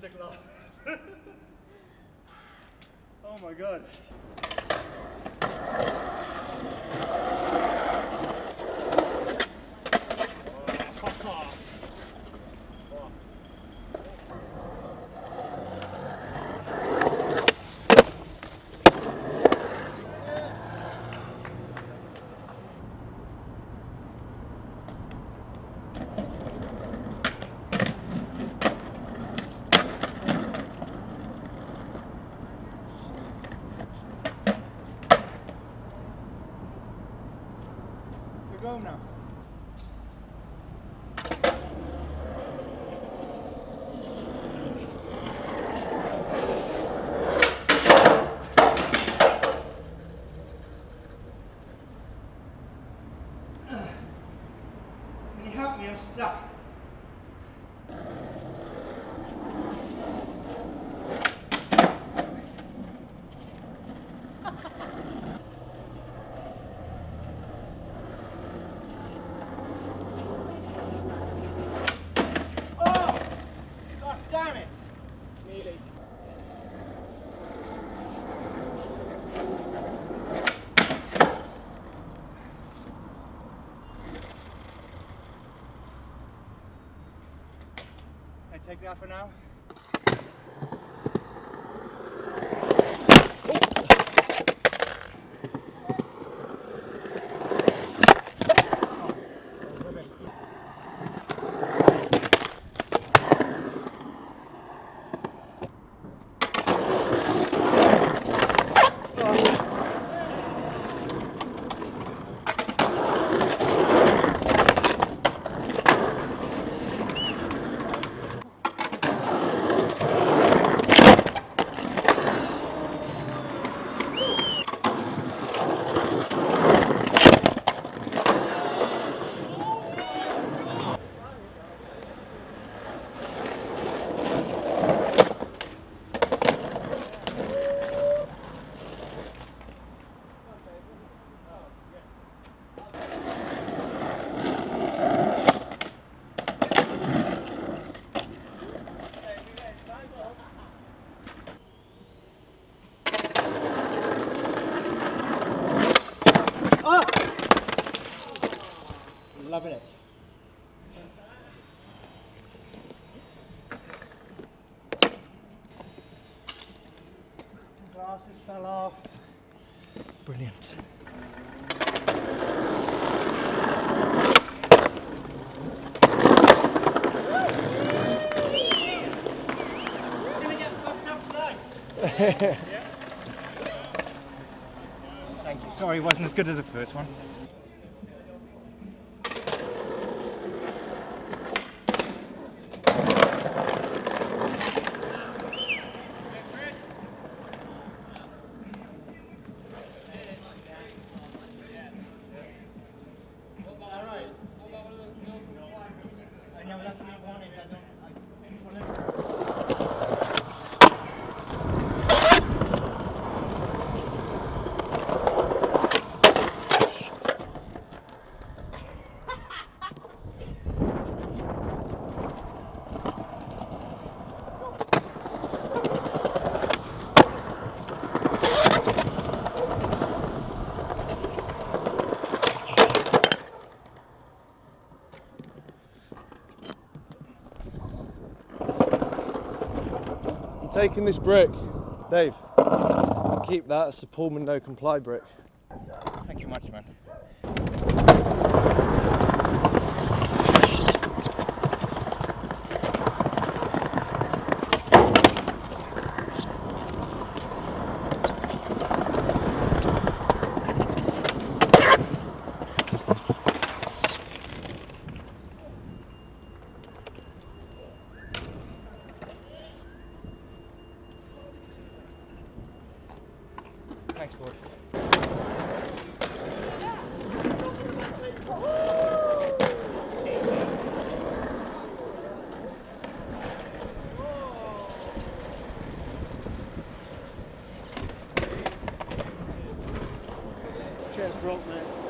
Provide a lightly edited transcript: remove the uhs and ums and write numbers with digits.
tickle off. Oh my God. Go now. Can you help me? I'm stuck. Damn it! Nearly. I take that for now. Loving it. Glasses fell off. Brilliant. We're gonna get fucked up tonight. Thank you. Sorry, it wasn't as good as the first one. Taking this brick. Dave, keep that, it's a Pulman No-Comply brick. Thank you much, man. Thanks, Ford. Cheers, bro, man.